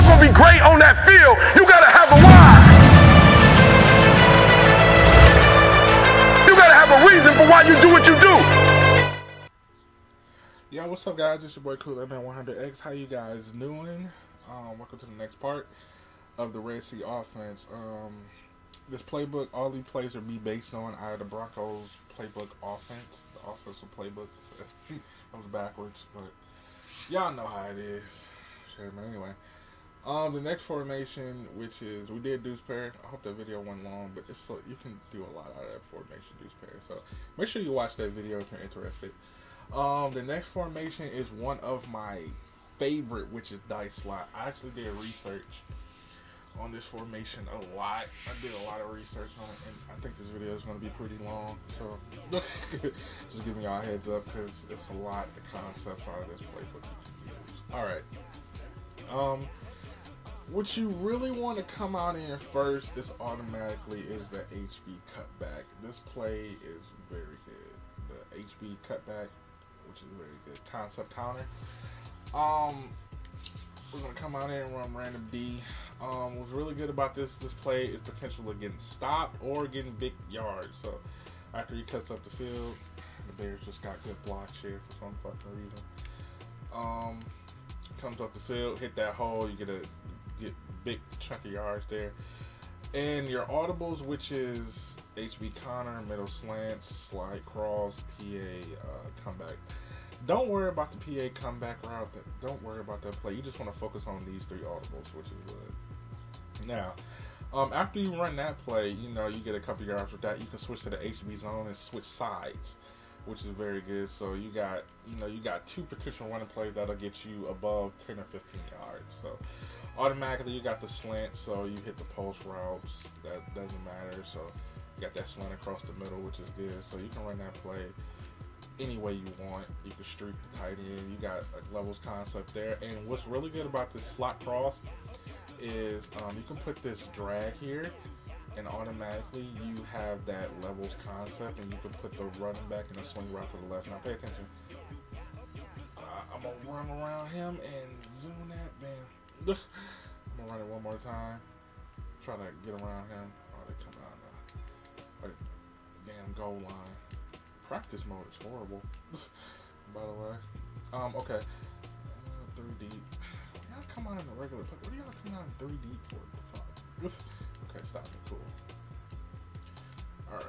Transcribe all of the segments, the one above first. y'all gonna be great on that field, you gotta have a why. You gotta have a reason for why you do what you do. Yo, what's up, guys? It's your boy Koolaidman100X. How you guys doing? Welcome to the next part of the Redsea offense. This playbook, all these plays are based on the Broncos playbook offense, the offensive playbook. That was backwards, but y'all know how it is. Shit, man. Anyway, the next formation, which is we did Deuce Pair. I hope that video went long, but it's you can do a lot out of that formation, Deuce Pair. So make sure you watch that video if you're interested. The next formation is one of my favorite, which is Dice Slot. I actually did research on this formation a lot. I did a lot of research on it, and I think this video is going to be pretty long, so just giving y'all a heads up because it's a lot of the concepts out of this playbook. Alright, what you really want to come out in first is automatically is the HB cutback. This play is very good. The HB cutback, which is very good concept counter. We're gonna come out here and run random D. What's really good about this play is potential of getting stopped or getting big yards. So after he cuts up the field, the Bears just got good blocks here for some fucking reason. Comes up the field, hit that hole, you get big chunk of yards there. And your audibles, which is HB Connor, middle slants, slide crawls, PA comeback. Don't worry about the PA comeback route. Don't worry about that play. You just want to focus on these three audibles, which is good. Now, after you run that play, you know, you get a couple yards with that. You can switch to the HB zone and switch sides, which is very good. So you got, you know, you got two potential running plays that'll get you above 10 or 15 yards. So automatically you got the slant, so you hit the post routes. That doesn't matter. So you got that slant across the middle, which is good. So you can run that play any way you want. You can streak the tight end. You got a levels concept there. And what's really good about this slot cross is you can put this drag here, and automatically you have that levels concept, and you can put the running back and the swing route to the left. Now pay attention. I'm gonna run around him and zoom that man. I'm gonna run it one more time. Try to get around him. Oh, they come out now. Damn goal line. Practice mode is horrible, by the way. Okay. 3D. Y'all come out in a regular play. What do y'all come out in 3D for? Okay, stop it. Cool. Alright.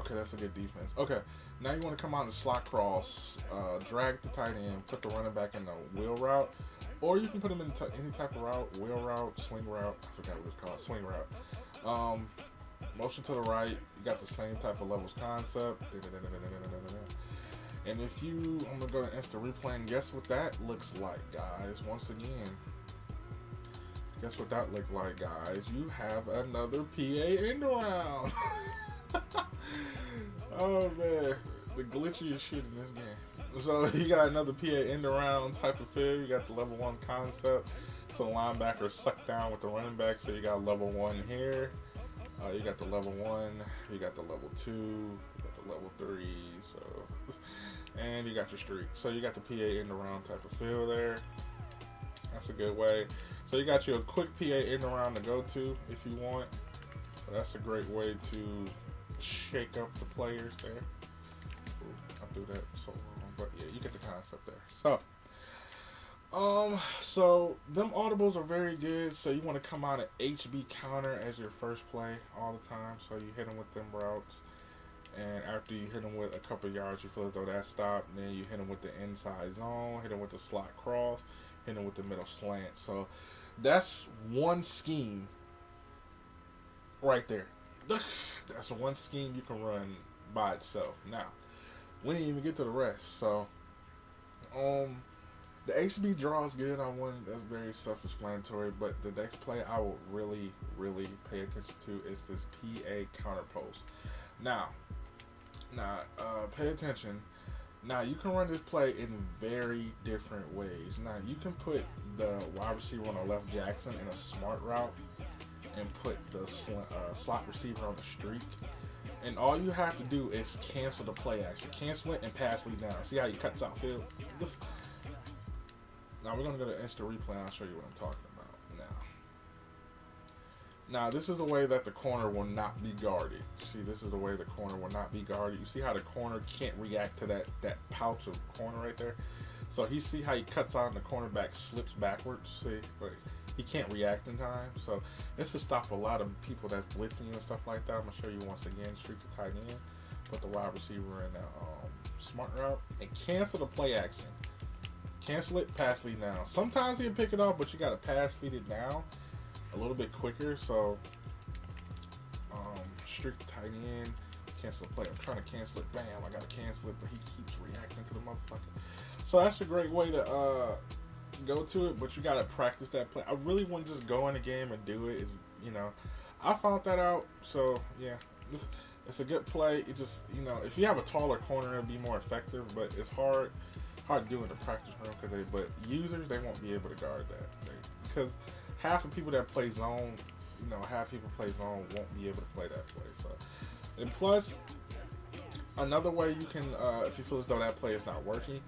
Okay, that's a good defense. Okay, now you want to come out in slot cross, drag the tight end, put the running back in the wheel route, or you can put him in any type of route, wheel route, swing route. I forgot what it's called, swing route. Motion to the right, you got the same type of levels concept. And if you, I'm gonna go to Insta replay and guess what that looks like, guys. Once again, guess what that looked like, guys. You have another PA in-the-round. Oh man, the glitchiest shit in this game. So you got another PA in-the-round type of field. You got the level one concept. So the linebacker sucked down with the running back. So you got level one here. You got the level one, you got the level two, you got the level three, so, and you got your streak. So you got the PA in the round type of feel there. That's a good way. So you got you a quick PA in the round to go to if you want. So that's a great way to shake up the players there. Ooh, I threw that so long, but yeah, you get the concept there. So. So them audibles are very good. So you want to come out at HB counter as your first play all the time. So you hit them with them routes, and after you hit them with a couple yards, you feel as though that stopped. Then you hit them with the inside zone, hit them with the slot cross, hit them with the middle slant. So that's one scheme right there. That's one scheme you can run by itself. Now we didn't even get to the rest. So the HB draw is good. I won. That's very self-explanatory. But the next play I will really, really pay attention to is this PA counterpost. Now, pay attention. Now, you can run this play in very different ways. Now, you can put the wide receiver on the left, Jackson, in a smart route, and put the slot receiver on the streak. And all you have to do is cancel the play action, cancel it, and pass lead down. See how he cuts out field. Now we're going to go to instant replay and I'll show you what I'm talking about now. Now this is the way that the corner will not be guarded. See, this is the way the corner will not be guarded. You see how the corner can't react to that pouch of corner right there? So he see how he cuts out and the cornerback slips backwards, see? Like, he can't react in time. So this will stop a lot of people that's blitzing you and stuff like that. I'm gonna show you once again, streak the tight end, put the wide receiver in the smart route, and cancel the play action. Cancel it, pass lead now. Sometimes he'll pick it off, but you gotta pass lead it now a little bit quicker. So streak the tight end, cancel the play. I'm trying to cancel it, bam, I gotta cancel it, but he keeps reacting to the motherfucker. So that's a great way to go to it, but you gotta practice that play. I really wouldn't just go in a game and do it. It's, you know, I found that out. So yeah, it's a good play. It just, you know, if you have a taller corner, it'll be more effective. But it's hard to do in the practice room because users they won't be able to guard that because half the people that play zone, you know, half people play zone won't be able to play that play. So, and plus another way you can, if you feel as though that play is not working.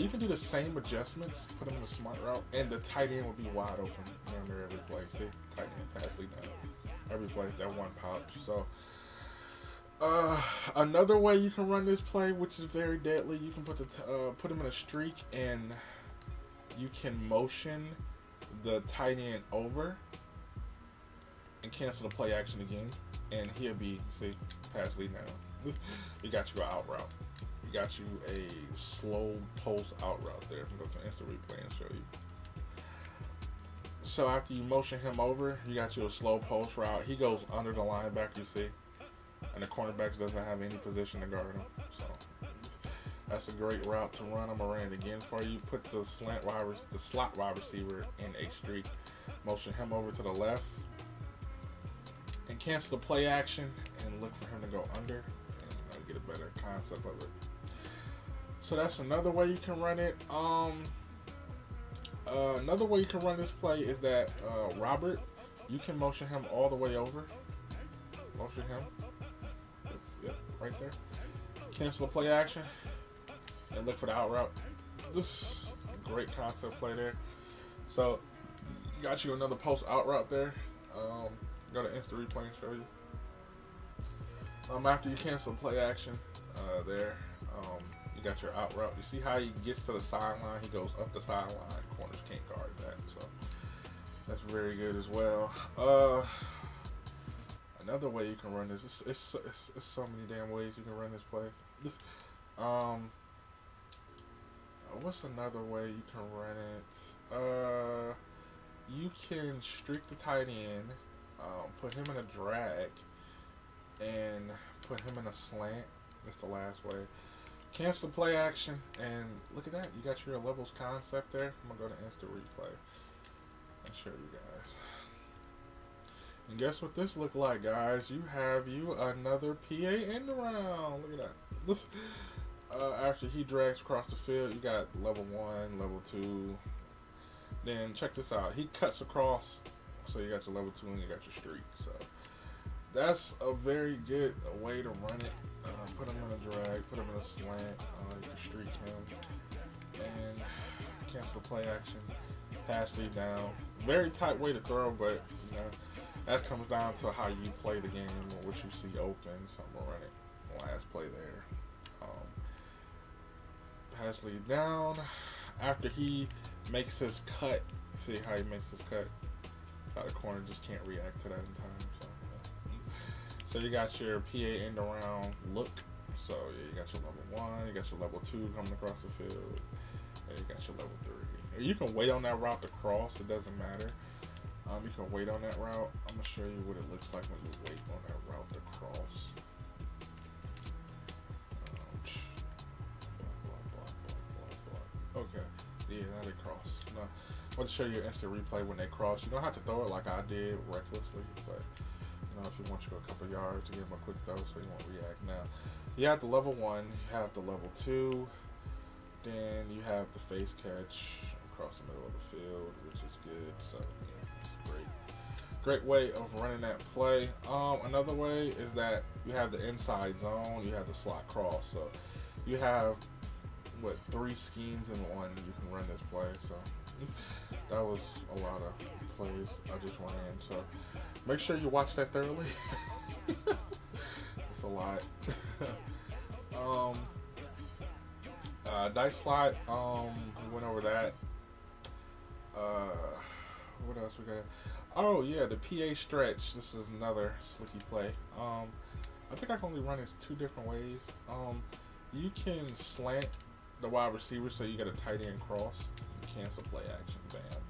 You can do the same adjustments, put them in the smart route, and the tight end will be wide open under every play. See, tight end pass lead down. Every play, that one pops. So, another way you can run this play, which is very deadly, you can put the put them in a streak, and you can motion the tight end over and cancel the play action again, and he'll be, see, pass lead down. He got you an out route. Got you a slow post out route there. I'm going to go to instant replay and show you. So after you motion him over, you got you a slow post route. He goes under the linebacker, you see, and the cornerback doesn't have any position to guard him. So that's a great route to run. I'm gonna run it again for you. Put the slot wide receiver in a streak, motion him over to the left, and cancel the play action and look for him to go under, and you know, get a better concept of it. So that's another way you can run it. Another way you can run this play is that Robert, you can motion him all the way over. Motion him. Yep, right there. Cancel the play action and look for the out route. This is a great concept play there. So got you another post out route there. Go to instant replay and show you. After you cancel the play action there. Got your out route. You see how he gets to the sideline? He goes up the sideline. Corners can't guard that, so that's very good as well. Another way you can run this. It's so many damn ways you can run this play. What's another way you can run it? You can streak the tight end, put him in a drag, and put him in a slant. That's the last way. Cancel the play action, and look at that. You got your levels concept there. I'm going to go to instant replay and show you guys. And guess what this looked like, guys? You have another PA in the round. Look at that. This, after he drags across the field, you got level 1, level 2. Then check this out. He cuts across, so you got your level 2 and you got your streak. So that's a very good way to run it. Put him in a drag, put him in a slant, you can streak him, and cancel play action, pass lead down. Very tight way to throw, but you know, that comes down to how you play the game or what you see open. So I'm gonna run it last play there. Pass lead down. After he makes his cut, see how he makes his cut? How the corner just can't react to that in time. So you got your PA in the round look. So yeah, you got your level 1, you got your level 2 coming across the field, and you got your level 3. You can wait on that route to cross, it doesn't matter. You can wait on that route. I'm gonna show you what it looks like when you wait on that route to cross. Okay, yeah, now they cross. Now, I'm gonna show you instant replay when they cross. You don't have to throw it like I did recklessly, but if you want to go a couple yards to give him a quick throw so he won't react. Now you have the level 1, you have the level 2, then you have the face catch across the middle of the field, which is good. So yeah, it's great way of running that play. Another way is that you have the inside zone, you have the slot cross, so you have what, 3 schemes in one you can run this play. So That was a lot of plays I just ran, so make sure you watch that thoroughly. It's a lot. Dice Slot, we went over that. What else we got? Oh yeah, the PA stretch. This is another slicky play. I think I can only run it 2 different ways. You can slant the wide receiver, so you get a tight end cross. You cancel play action, bam.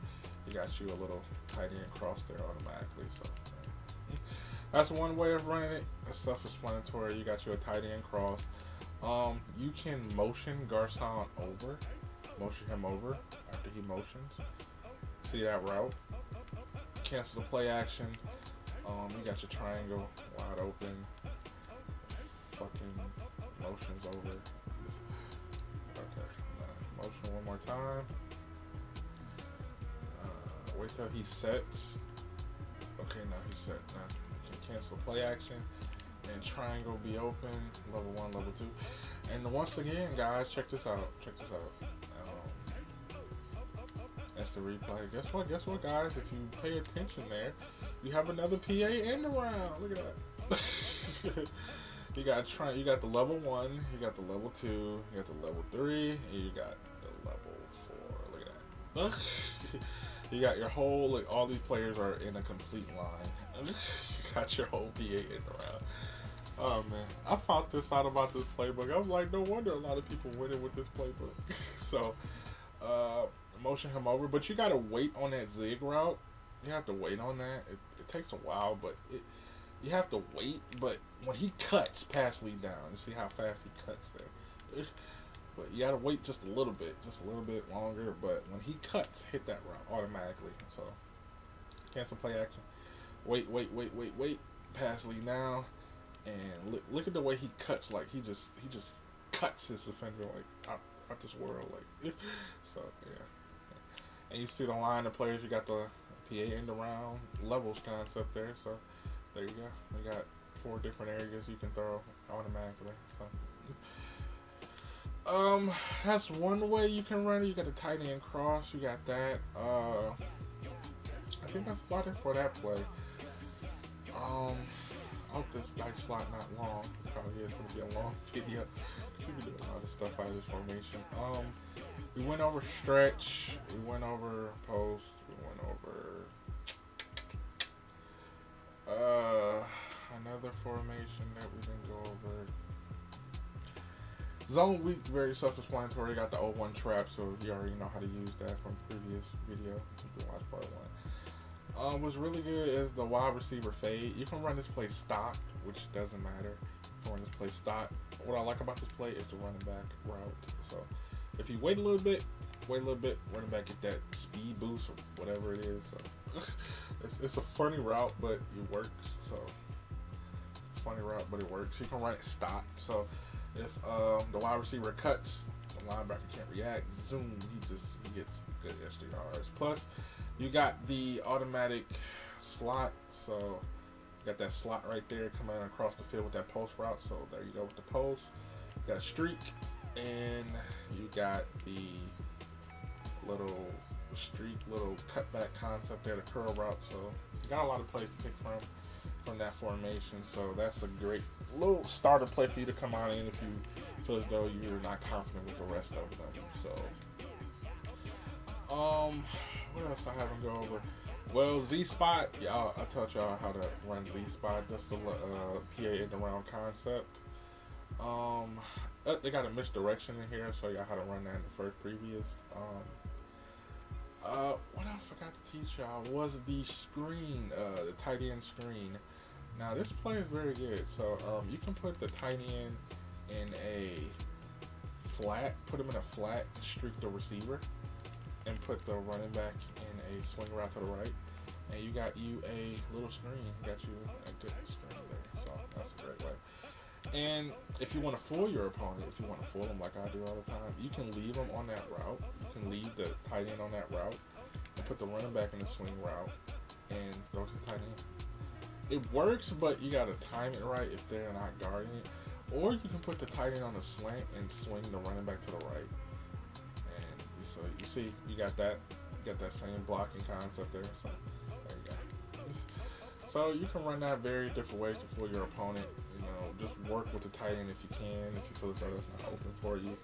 You got you a little tight end cross there automatically. So that's one way of running it. It's self-explanatory. You got you a tight end cross. You can motion Garcon over, motion him over after he motions. See that route? Cancel the play action. You got your triangle wide open. Fucking motions over. Okay, motion one more time. Wait till he sets. Okay, now he's set. Now you can cancel play action. And triangle be open, level 1, level 2. And once again, guys, check this out. Check this out. That's the replay. Guess what? Guess what, guys? If you pay attention there, you have another PA in the round. Look at that. You got the level 1. You got the level 2. You got the level 3. And you got the level 4. Look at that. You got your whole. Like, all these players are in a complete line. You got your whole PA in the round. Oh man, I found this out about this playbook. I was like, no wonder a lot of people winning with this playbook. So, motion him over, but you gotta wait on that zig route. You have to wait on that. It takes a while, but you have to wait. But when he cuts, pass lead down. You see how fast he cuts there. But you gotta wait just a little bit longer. But when he cuts, hit that route automatically. So, cancel play action. Wait, wait, wait, wait, wait. Pass lead now. And look at the way he cuts. Like he just cuts his defender like out this world. Like so, yeah. And you see the line of players. You got the PA in the round levels concept there. So there you go. We got 4 different areas you can throw automatically. So that's one way you can run it. You got the tight end cross. You got that. I think that's about it for that play. I hope this dice slot not long. Probably is going to be a long video. We can do a lot of stuff out of this formation. We went over stretch. We went over post. We went over another formation that we didn't go over. Zone week, very self-explanatory. Got the 0-1 trap, so you already know how to use that from previous video. You can watch part 1. What's really good is the wide receiver fade. You can run this play stock, which doesn't matter. You can run this play stock. What I like about this play is the running back route. So if you wait a little bit, running back get that speed boost or whatever it is. So it's a funny route, but it works. So You can run it stock. So if the wide receiver cuts, the linebacker can't react. Zoom, he gets good SDRs. Plus, you got the automatic slot, so you got that slot right there coming across the field with that post route. So there you go with the post. You got a streak, and you got the little streak, little cutback concept there, the curl route. So you got a lot of plays to pick from that formation. So that's a great little starter play for you to come out in if you feel as though you're not confident with the rest of them. So, what else I haven't gone over? Well, Z spot. Yeah, I taught y'all how to run Z spot. That's the PA in the round concept. They got a misdirection in here. I show y'all how to run that in the first previous. What I forgot to teach y'all was the screen, the tight end screen. Now this play is very good. So you can put the tight end in a flat. Put him in a flat. Streak the receiver. And put the running back in a swing route to the right, and you got you a little screen. You got you a good screen there, so that's a great way. And if you want to fool your opponent, if you want to fool them like I do all the time, you can leave them on that route. You can leave the tight end on that route, and put the running back in the swing route, and throw to the tight end. It works, but you gotta time it right if they're not guarding it. Or you can put the tight end on the slant and swing the running back to the right. So you see, you got that got that same blocking concept there. So there you go. So you can run that various different ways to fool your opponent. You know, just work with the tight end if you can, if you feel as though that's not open for you.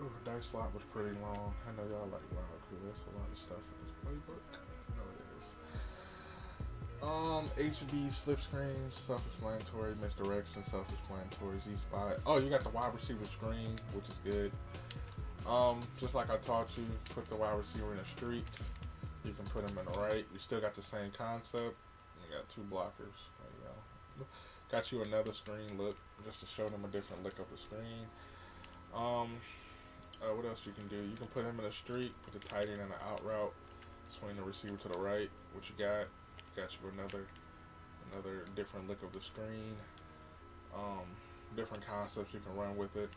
Ooh, Dice Slot was pretty long. I know y'all like wild crew. There's a lot of stuff in this playbook. HB slip screen, self-explanatory, misdirection, self-explanatory, Z spot. Oh, you got the wide receiver screen, which is good. Just like I taught you, put the wide receiver in a streak. You can put him in the right. You still got the same concept. You got two blockers. There you go. Got you another screen look, just to show them a different look of the screen. What else you can do? You can put him in a streak, put the tight end in an out route, swing the receiver to the right, what you got. Got you another different look of the screen, different concepts you can run with it.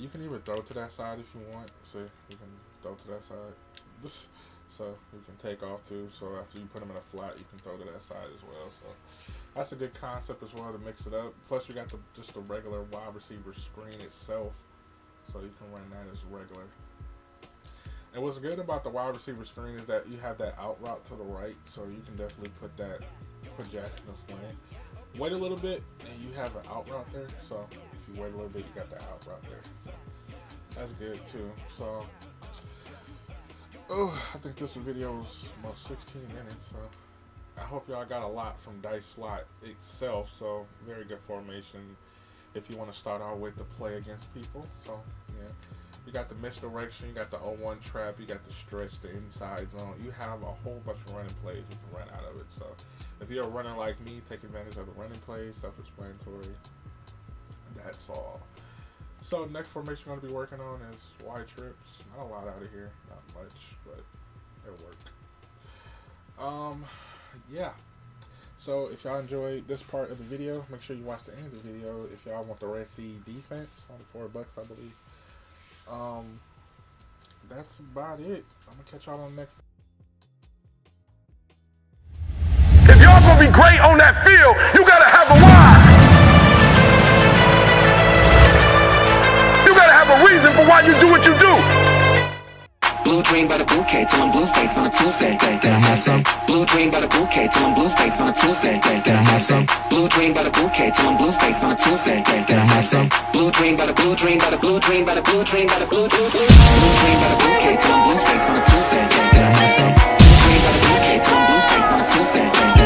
You can even throw to that side if you want. See, you can throw to that side, so you can take off too. So after you put them in a flat, you can throw to that side as well. So that's a good concept as well to mix it up. Plus you got the just the regular wide receiver screen itself, so you can run that as regular. And what's good about the wide receiver screen is that you have that out route to the right, so you can definitely put that projection of swing. Wait a little bit, and you have an out route there, so if you wait a little bit, you got the out route there. So that's good, too. So, I think this video was about 16 minutes, so I hope y'all got a lot from Dice Slot itself, so very good formation if you want to start out with the play against people, so yeah. You got the misdirection, you got the 0-1 trap, you got the stretch, the inside zone. You have a whole bunch of running plays you can run out of it. So if you're a runner like me, take advantage of the running plays, self-explanatory. That's all. So next formation I'm going to be working on is Y-Trips. Not a lot out of here, not much, but it'll work. Yeah. So if y'all enjoyed this part of the video, make sure you watch the end of the video. If y'all want the Redsea defense on 4 bucks, I believe. That's about it. I'm gonna catch y'all on the next. If y'all gonna be great on that field, you gotta have a why. You gotta have a reason for why you do what you do. Blue dream by the bouquet till I'm blue face on a Tuesday. Then I have some. Blue dream by the bouquet till I'm blue face on a Tuesday. Then I have some. Blue dream by the bouquet till I'm blue face on a Tuesday. Then I have some. Blue dream by the blue dream by the blue dream by the blue dream by the blue dream. Blue dream by the bouquet till I'm blue face on a Tuesday. Then I have some. Blue dream by the bouquet till I'm blue face on a Tuesday.